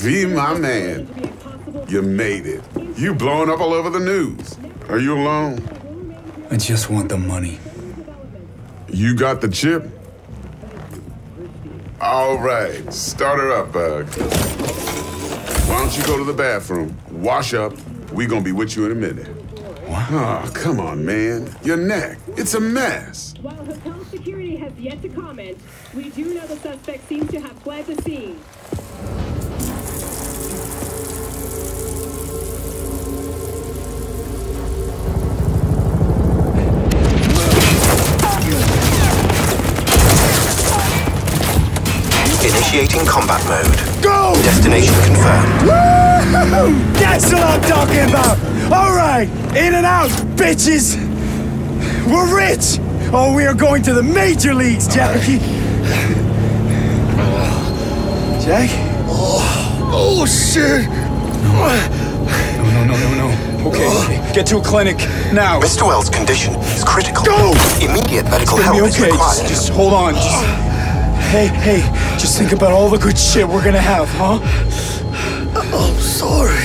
V, my man, you made it. You blowing up all over the news. Are you alone? I just want the money. You got the chip? All right, start her up, Bug. Why don't you go to the bathroom, wash up, we gonna be with you in a minute. What? Oh, come on, man. Your neck, it's a mess. While hotel security has yet to comment, we do know the suspect seems to have fled the scene. Initiating combat mode. Go! Destination confirmed. Woo-hoo-hoo! That's what I'm talking about! Alright! In and out, bitches! We're rich! Oh, we are going to the major leagues, Jackie! Jack? Oh, shit! No. Okay, get to a clinic, now! Mr. Wells' condition is critical. Go! Immediate medical help is required. Just hold on, Hey, just think about all the good shit we're gonna have, huh? I'm sorry.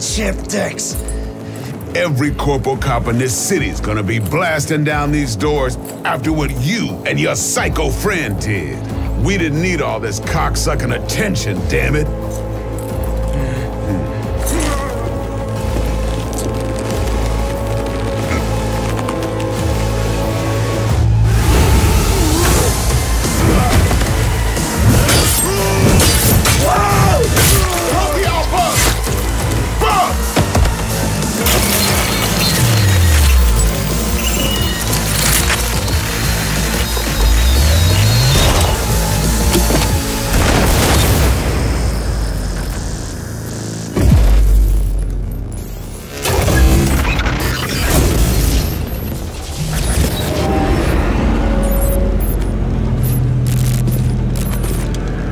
Chip Dex. Every corpo cop in this city's gonna be blasting down these doors after what you and your psycho friend did. We didn't need all this cocksucking attention, damn it.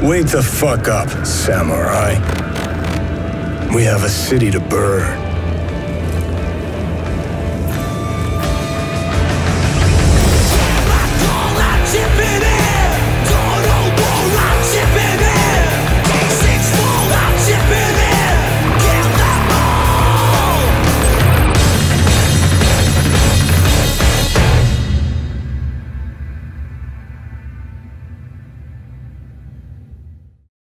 Wake the fuck up, samurai. We have a city to burn.